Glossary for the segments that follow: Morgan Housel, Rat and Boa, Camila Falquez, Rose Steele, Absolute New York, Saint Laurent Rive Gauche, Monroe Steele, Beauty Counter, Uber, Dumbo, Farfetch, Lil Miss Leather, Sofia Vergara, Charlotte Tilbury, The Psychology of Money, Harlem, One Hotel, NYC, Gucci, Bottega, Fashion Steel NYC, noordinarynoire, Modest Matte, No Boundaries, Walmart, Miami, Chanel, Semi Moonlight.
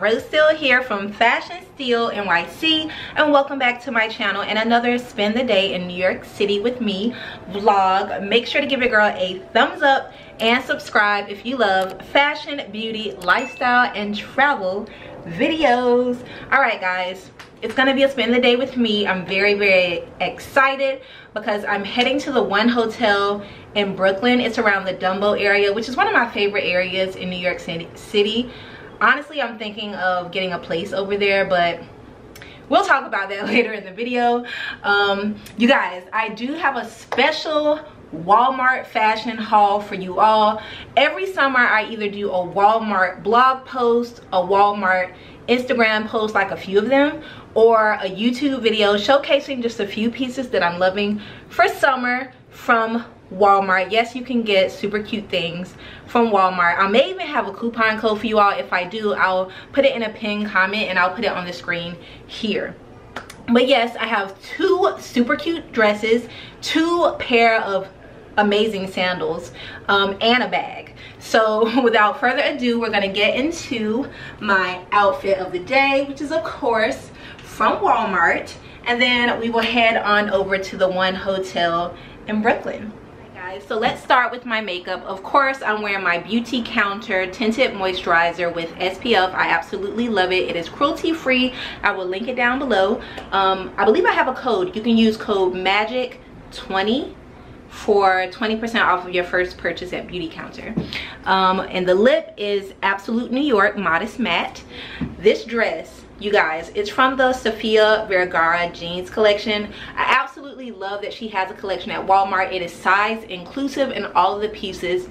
Rose Steele here from Fashion Steel NYC, and welcome back to my channel and another Spend the Day in New York City with Me vlog. Make sure to give your girl a thumbs up and subscribe if you love fashion, beauty, lifestyle, and travel videos. Alright guys, it's gonna be a Spend the Day with Me. I'm very, very excited because I'm heading to the One Hotel in Brooklyn. It's around the Dumbo area, which is one of my favorite areas in New York City. Honestly, I'm thinking of getting a place over there, but we'll talk about that later in the video. You guys, I do have a special Walmart fashion haul for you all. Every summer, I either do a Walmart blog post, a Walmart Instagram post, like a few of them, or a YouTube video showcasing just a few pieces that I'm loving for summer from Walmart. Yes, you can get super cute things from Walmart. I may even have a coupon code for you all. If I do, I'll put it in a pinned comment and I'll put it on the screen here. But yes, I have two super cute dresses, two pair of amazing sandals, and a bag. So without further ado, we're gonna get into my outfit of the day, which is of course from Walmart, and then we will head on over to the One Hotel in Brooklyn. So let's start with my makeup. Of course, I'm wearing my Beauty Counter tinted moisturizer with SPF. I absolutely love it. It is cruelty free. I will link it down below. I believe I have a code. You can use code MAGIC20 for 20% off of your first purchase at Beauty Counter. And the lip is Absolute New York Modest Matte. This dress, you guys, it's from the Sofia Vergara jeans collection. I absolutely love that she has a collection at Walmart. It is size inclusive and all of the pieces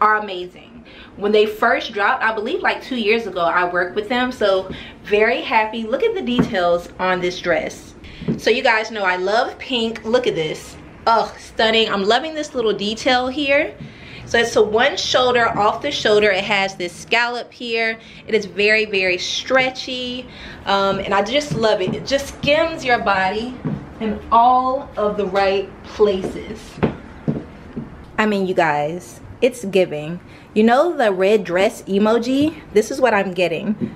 are amazing. When they first dropped, I believe like 2 years ago, I worked with them, so very happy. Look at the details on this dress. So you guys know I love pink. Look at this. Oh, stunning. I'm loving this little detail here. So it's a one shoulder, off the shoulder. It has this scallop here. It is very, very stretchy, and I just love it. It just skims your body in all of the right places. I mean, you guys, it's giving. You know the red dress emoji? This is what I'm getting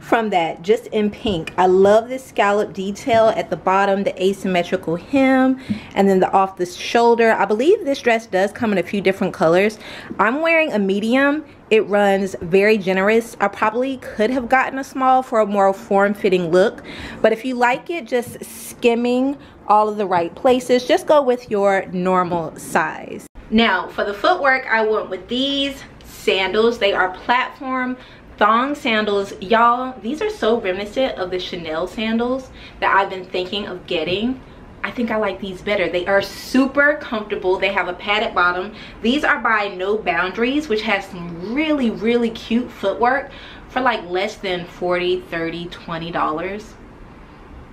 from that, just in pink. I love this scallop detail at the bottom, the asymmetrical hem, and then the off the shoulder. I believe this dress does come in a few different colors. I'm wearing a medium. It runs very generous. I probably could have gotten a small for a more form-fitting look, but if you like it just skimming all of the right places, just go with your normal size. Now for the footwork, I went with these sandals. They are platform thong sandals. Y'all, these are so reminiscent of the Chanel sandals that I've been thinking of getting. I think I like these better. They are super comfortable. They have a padded bottom. These are by No Boundaries, which has some really, really cute footwork for like less than $40, $30, $20.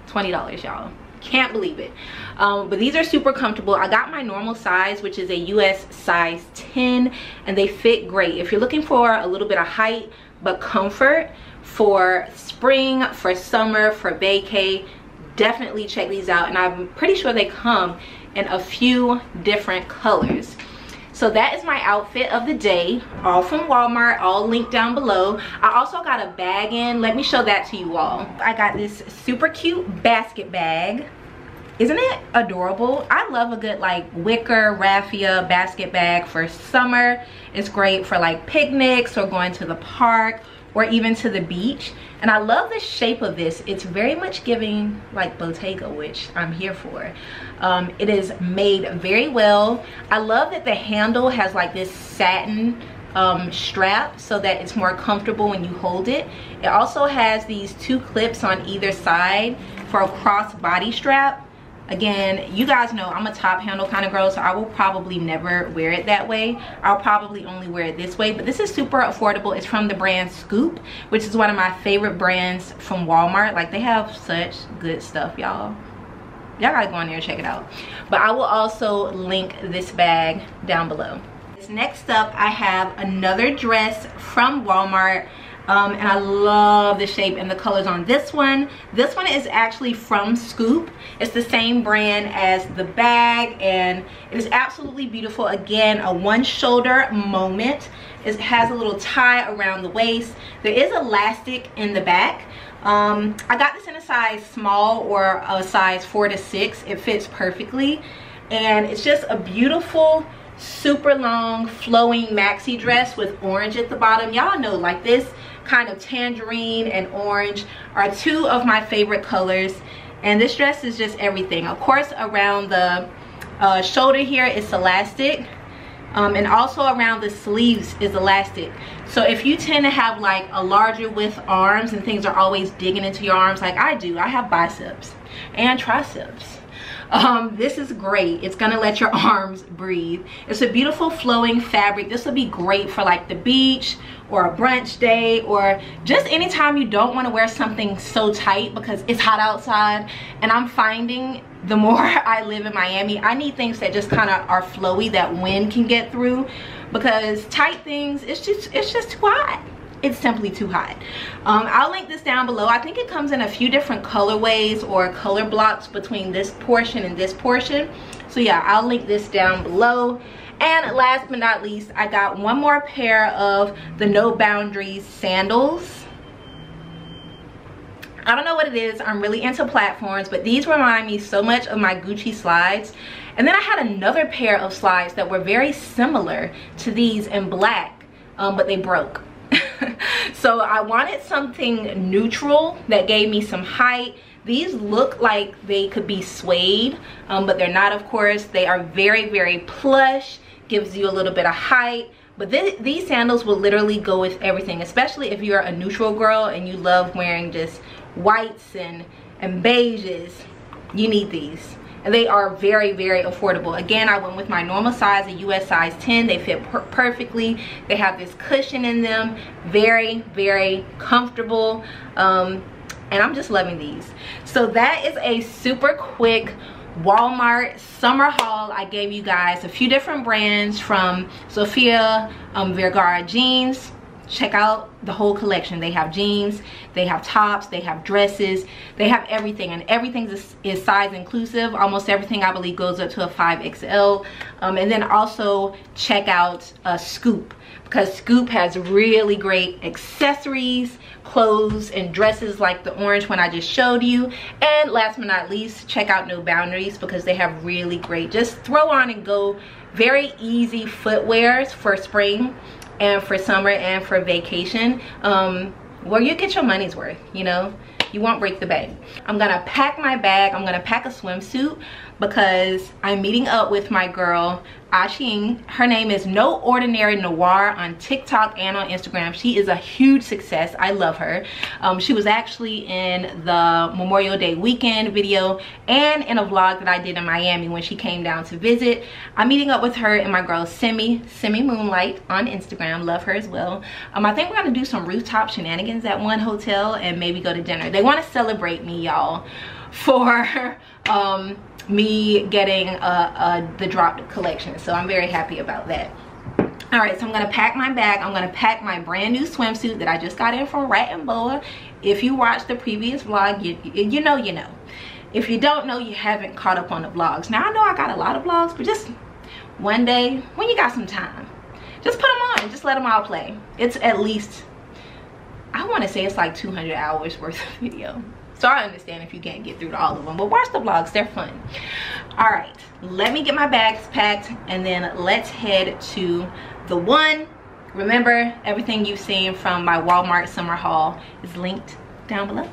$20, y'all. Can't believe it. But these are super comfortable. I got my normal size, which is a US size 10, and they fit great. If you're looking for a little bit of height but comfort for spring, for summer, for vacay, definitely check these out. And I'm pretty sure they come in a few different colors. So that is my outfit of the day, all from Walmart, all linked down below. I also got a bag in. Let me show that to you all. I got this super cute basket bag. Isn't it adorable? I love a good like wicker raffia basket bag for summer. It's great for like picnics or going to the park or even to the beach. And I love the shape of this. It's very much giving like Bottega, which I'm here for. It is made very well. I love that the handle has like this satin strap so that it's more comfortable when you hold it. It also has these two clips on either side for a cross body strap. Again, you guys know I'm a top handle kind of girl, so I will probably never wear it that way. I'll probably only wear it this way, but this is super affordable. It's from the brand Scoop, which is one of my favorite brands from Walmart. Like, they have such good stuff, y'all. Y'all gotta go in there and check it out. But I will also link this bag down below. Next up, I have another dress from Walmart. And I love the shape and the colors on this one. This one is actually from Scoop. It's the same brand as the bag, and it is absolutely beautiful. Again, a one shoulder moment. It has a little tie around the waist. There is elastic in the back. I got this in a size small or a size 4 to 6. It fits perfectly, and it's just a beautiful super long flowing maxi dress with orange at the bottom. Y'all know, like, this kind of tangerine and orange are two of my favorite colors, and this dress is just everything. Of course, around the shoulder here is elastic, and also around the sleeves is elastic. So if you tend to have like a larger width arms and things are always digging into your arms like I do, I have biceps and triceps. This is great. It's gonna let your arms breathe. It's a beautiful flowing fabric. This would be great for like the beach or a brunch day, or just anytime you don't want to wear something so tight because it's hot outside. And I'm finding the more I live in Miami, I need things that just kind of are flowy, that wind can get through, because tight things, it's just too hot. It's simply too hot. I'll link this down below. I think it comes in a few different colorways or color blocks between this portion and this portion. So yeah, I'll link this down below. And last but not least, I got one more pair of the No Boundaries sandals. I don't know what it is. I'm really into platforms, but these remind me so much of my Gucci slides. And then I had another pair of slides that were very similar to these in black, but they broke. So I wanted something neutral that gave me some height. These look like they could be suede, but they're not, of course. They are very, very plush, gives you a little bit of height. But these sandals will literally go with everything, especially if you're a neutral girl and you love wearing just whites and beiges. You need these. And they are very, very affordable. Again, I went with my normal size, a US size 10. They fit perfectly. They have this cushion in them. Very, very comfortable. And I'm just loving these. So that is a super quick Walmart summer haul. I gave you guys a few different brands from Sofia Vergara jeans. Check out the whole collection. They have jeans, they have tops, they have dresses, they have everything, and everything is size inclusive. Almost everything, I believe, goes up to a 5XL. And then also check out Scoop, because Scoop has really great accessories, clothes, and dresses like the orange one I just showed you. And last but not least, check out No Boundaries, because they have really great, just throw on and go, very easy footwears for spring and for summer and for vacation, where you get your money's worth. You know, you won't break the bank. I'm gonna pack my bag. I'm gonna pack a swimsuit because I'm meeting up with my girl Ah-Ching. Her name is No Ordinary Noir on TikTok and on Instagram. She is a huge success. I love her. She was actually in the Memorial Day weekend video and in a vlog that I did in Miami when she came down to visit. I'm meeting up with her and my girl Semi Moonlight on Instagram. Love her as well. I think we're going to do some rooftop shenanigans at One Hotel and maybe go to dinner. They want to celebrate me, y'all, for me getting the dropped collection, so I'm very happy about that. All right, so I'm gonna pack my bag. I'm gonna pack my brand new swimsuit that I just got in from Rat and Boa. If you watched the previous vlog, you know. If you don't know, you haven't caught up on the vlogs. Now I know I got a lot of vlogs, but just one day when you got some time, just put them on and just let them all play. It's at least, I want to say it's like 200 hours worth of video. So I understand if you can't get through to all of them, but watch the vlogs, they're fun. All right, let me get my bags packed and then let's head to the One. Remember, everything you've seen from my Walmart summer haul is linked down below.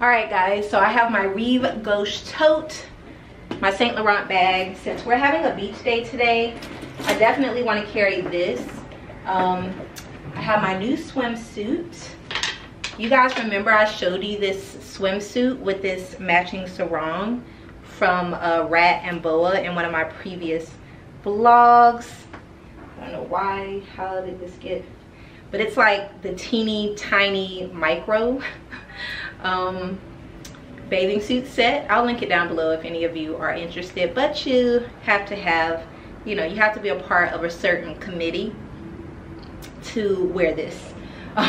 All right, guys, so I have my Rive Gauche tote, my Saint Laurent bag. Since we're having a beach day today, I definitely want to carry this. I have my new swimsuit. You guys remember I showed you this swimsuit with this matching sarong from Rat and Boa in one of my previous vlogs. I don't know why, how did this get, but it's like the teeny tiny micro bathing suit set. I'll link it down below if any of you are interested, but you have to have, you know, you have to be a part of a certain committee to wear this.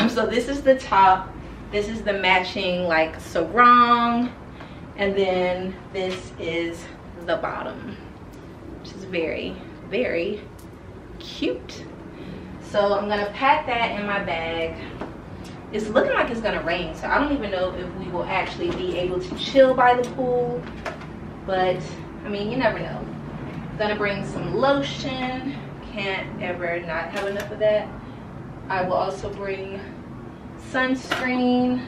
So this is the top. This is the matching like sarong, and then this is the bottom, which is very, very cute. So I'm gonna pack that in my bag. It's looking like it's gonna rain, so I don't even know if we will actually be able to chill by the pool, but I mean, you never know. I'm gonna bring some lotion. Can't ever not have enough of that. I will also bring sunscreen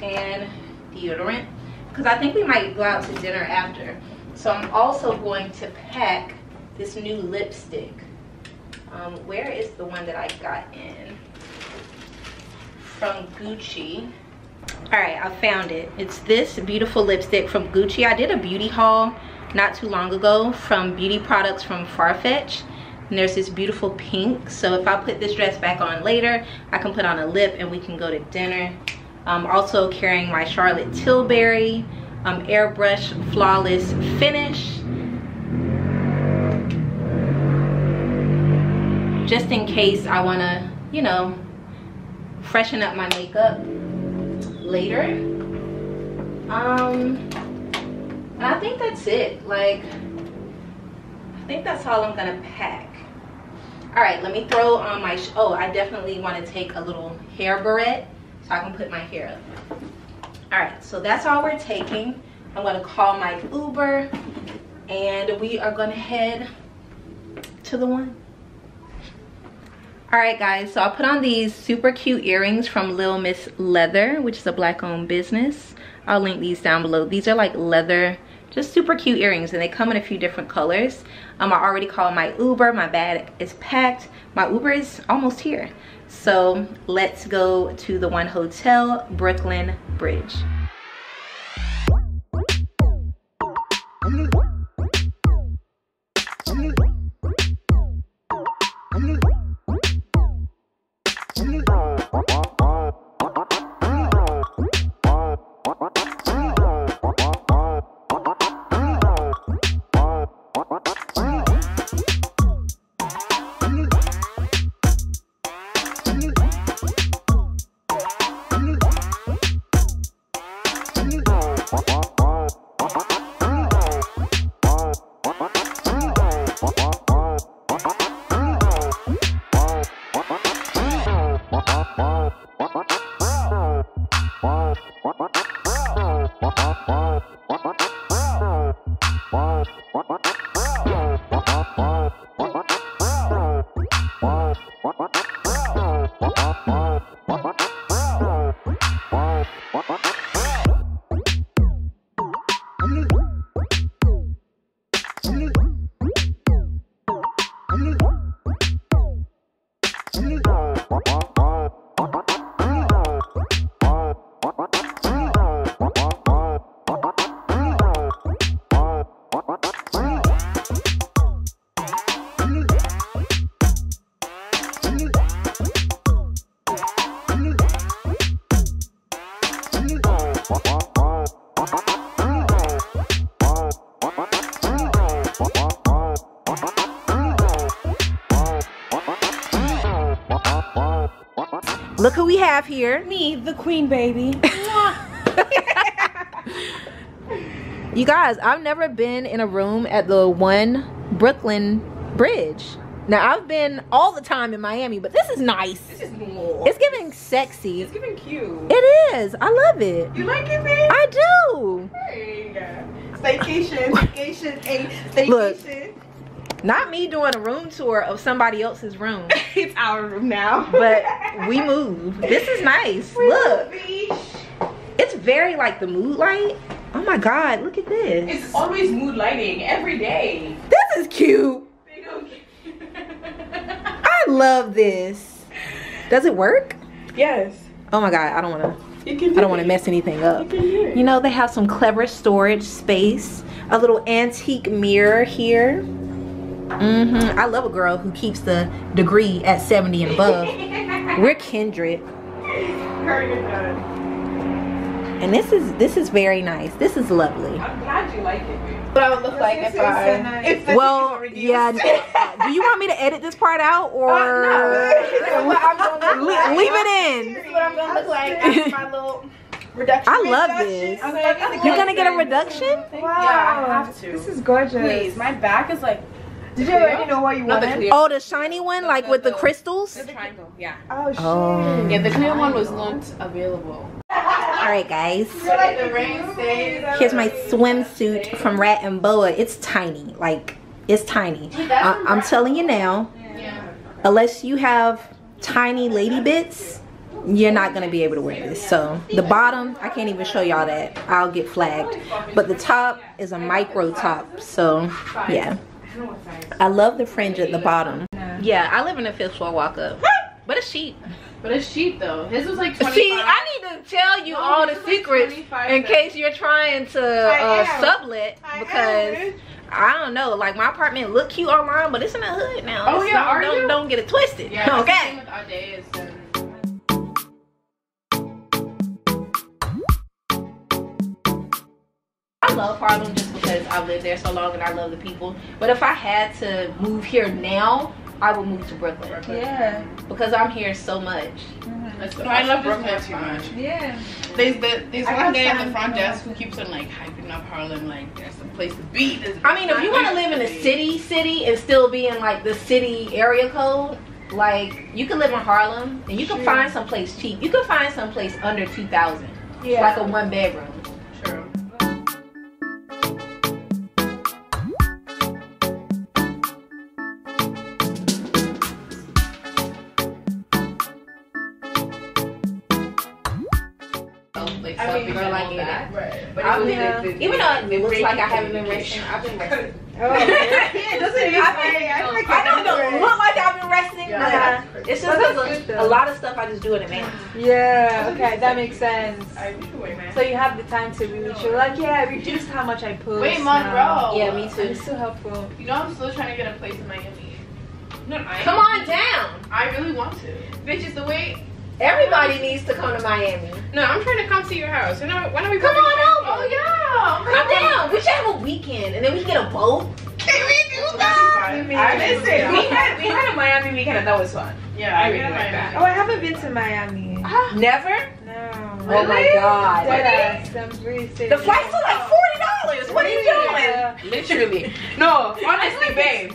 and deodorant because I think we might go out to dinner after. So I'm also going to pack this new lipstick. Where is the one that I got in? From Gucci. All right, I found it. It's this beautiful lipstick from Gucci. I did a beauty haul not too long ago from beauty products from Farfetch. And there's this beautiful pink, so if I put this dress back on later, I can put on a lip and we can go to dinner. I'm also carrying my Charlotte Tilbury airbrush flawless finish, just in case I want to, you know, freshen up my makeup later. And I think that's it. Like, I think that's all I'm gonna pack. All right, let me throw on my, oh, I definitely want to take a little hair barrette so I can put my hair up. All right, so that's all we're taking. I'm going to call my Uber and we are going to head to the One. All right, guys, so I put on these super cute earrings from Lil Miss Leather, which is a black-owned business. I'll link these down below. These are like leather, just super cute earrings, and they come in a few different colors. I already called my Uber. My bag is packed. My Uber is almost here. So let's go to the 1 Hotel Brooklyn Bridge. Look who we have here. Me, the queen, baby. You guys, I've never been in a room at the 1 Brooklyn Bridge. Now, I've been all the time in Miami, but this is nice. This is more. It's giving sexy. It's giving cute. It is. I love it. You like it, babe? I do. Hey. Staycation, staycation, staycation. Look, not me doing a room tour of somebody else's room. It's our room now. But we move. This is nice. We look. It's very like the mood light. Oh my God, look at this. It's always mood lighting every day. This is cute. They don't I love this. Does it work? Yes. Oh my God, I don't want to mess anything up. You know, they have some clever storage space. A little antique mirror here. Mm-hmm. I love a girl who keeps the degree at 70 and above. We're kindred. And this is very nice. This is lovely. I'm glad you like it, babe. What I would look like if I... Well, yeah. Do you want me to edit this part out or... No. Leave it in. This is what I'm going to look like after my little reduction. I love this. You're going to get a reduction? Wow. Yeah, I have to. This is gorgeous. Please, my back is like... Did you already know what you wanted? Oh, the shiny one, like with the crystals? The triangle, yeah. Oh, shit. Yeah, the clear one was not available. Alright guys, here's my swimsuit from Rat and Boa. It's tiny, like it's tiny. I'm telling you now, unless you have tiny lady bits, you're not going to be able to wear this. So the bottom, I can't even show y'all that. I'll get flagged. But the top is a micro top, so yeah. I love the fringe at the bottom. Yeah, I live in a fifth floor walk-up. But it's cheap. But it's cheap though. His was like 25. See, I need to tell you all the secrets like in case you're trying to sublet, because I don't know. Like my apartment look cute online, but it's in the hood now. Oh yeah, so don't get it twisted. Yeah, okay. With our day is I love Harlem just because I've lived there so long and I love the people. But if I had to move here now, I would move to Brooklyn. Yeah. Because I'm here so much. Mm-hmm. I love Brooklyn too much. Yeah. There's one guy at the front desk who keeps on like hyping up Harlem like there's a place to be. I mean, if you want to live in a city and still be in like the city area code, like you can live in Harlem and you can find someplace cheap. You can find someplace under 2,000. Yeah. Like a one bedroom. Even though it looks like I haven't been resting, I've been resting. Oh, it doesn't even look like I've been resting. Yeah. But it's just a lot of stuff I just do in advance. Yeah, okay, that makes sense. So you have the time to reach. You're like, yeah, I reduced how much I post. Wait, Monroe. Yeah, me too. It's so helpful. You know, I'm still trying to get a place in Miami. No, come on down. I really want to. Bitch, it's the way. Everybody needs to come to Miami. No, I'm trying to come to your house. You know, why don't we come on over? Oh yeah, come down. We should have a weekend, and then we can get a boat. Can we do that? Listen, we had a Miami weekend. That was fun. Yeah, I really like that. Oh, I haven't been to Miami. Never? No. Really? Oh my God. The flights are like $40. What are you doing? Literally. No, honestly, babe.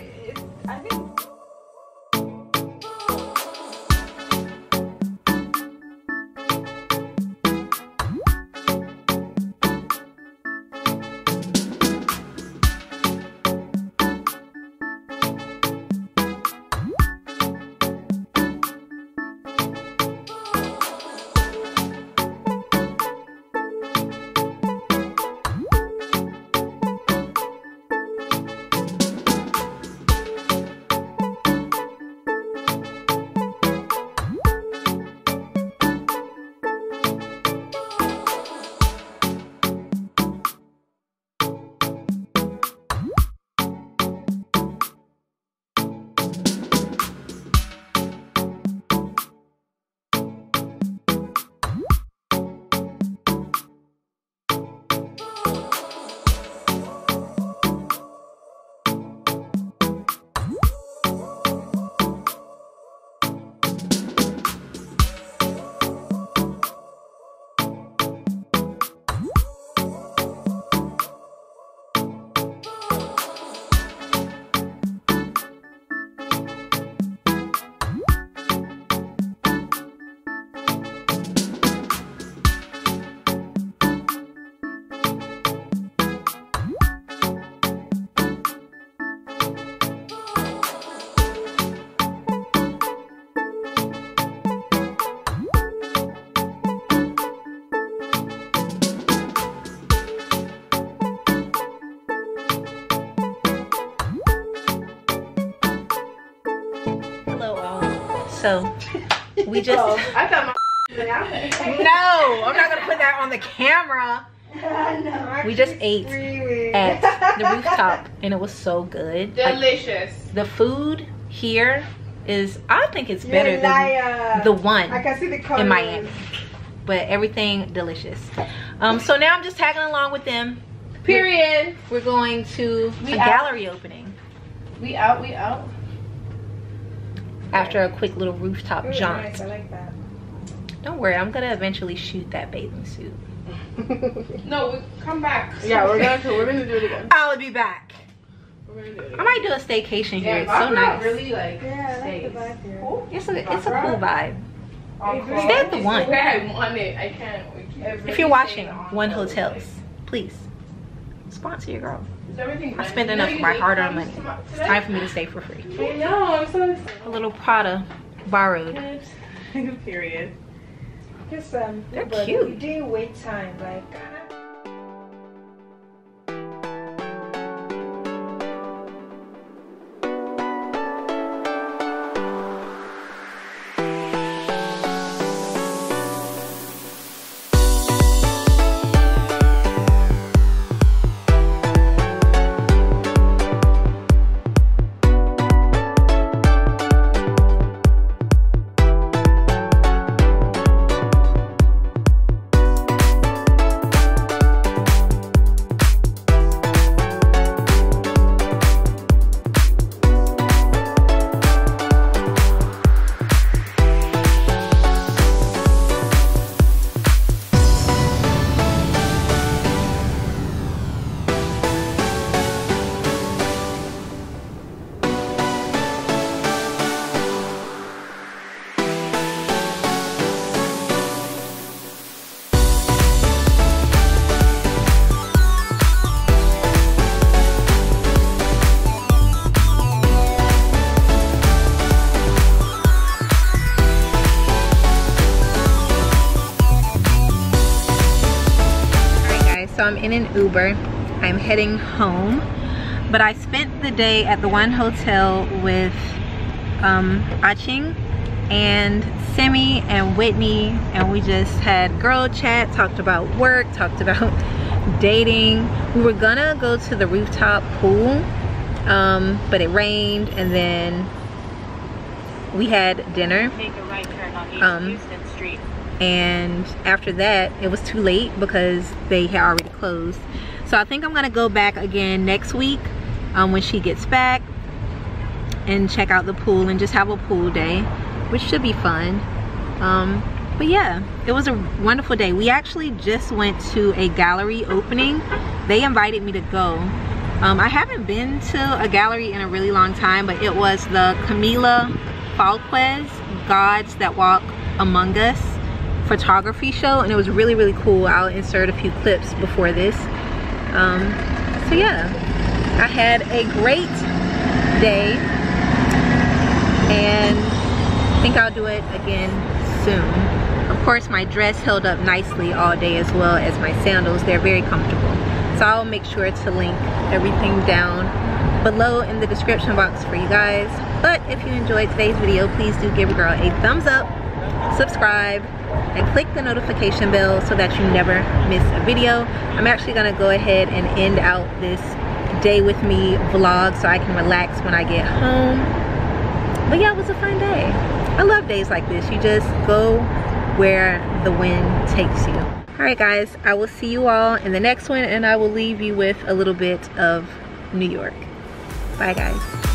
So we just. Oh, I thought my was out there. No, I'm not gonna put that on the camera. No, we just ate at the rooftop and it was so good. Delicious. Like, the food here is, I think it's better than the one I can see the in Miami. But everything delicious. So now I'm just tagging along with them. Period. We're going to a gallery opening. We out, we out. After a quick little rooftop jaunt. Nice, I like that. Don't worry, I'm gonna eventually shoot that bathing suit. No, come back. Yeah, we're gonna do it again. I'll be back. We're gonna do it again. I might do a staycation here. Yeah, it's so nice. Really like, yeah, I like the vibe here. Cool. It's a cool vibe. Stay at the One. I can't. If you're watching One Hotels, please sponsor your girl. I spend enough of my hard-earned money. It's time for me to stay for free. I know. I'm so a little Prada borrowed. Period. Yes, they're cute. You didn't wait time, like. I'm in an Uber. I'm heading home, but I spent the day at the One Hotel with Aching and Simi and Whitney, and we just had girl chat, talked about work, talked about dating. We were gonna go to the rooftop pool, but it rained, and then we had dinner. Make a right turn on East Houston Street. And after that it was too late because they had already closed, so I think I'm gonna go back again next week when she gets back and check out the pool and just have a pool day, which should be fun. But yeah, it was a wonderful day. We actually just went to a gallery opening. They invited me to go. I haven't been to a gallery in a really long time, but it was the Camila Falquez Gods That Walk Among Us photography show, and it was really, really cool. I'll insert a few clips before this. So yeah, I had a great day and I think I'll do it again soon. Of course my dress held up nicely all day, as well as my sandals. They're very comfortable, so I'll make sure to link everything down below in the description box for you guys. But if you enjoyed today's video, please do give a girl a thumbs up, subscribe, and click the notification bell so that you never miss a video. I'm actually gonna go ahead and end out this day with me vlog so I can relax when I get home. But yeah, it was a fun day. I love days like this. You just go where the wind takes you. All right guys, I will see you all in the next one, and I will leave you with a little bit of New York. Bye guys.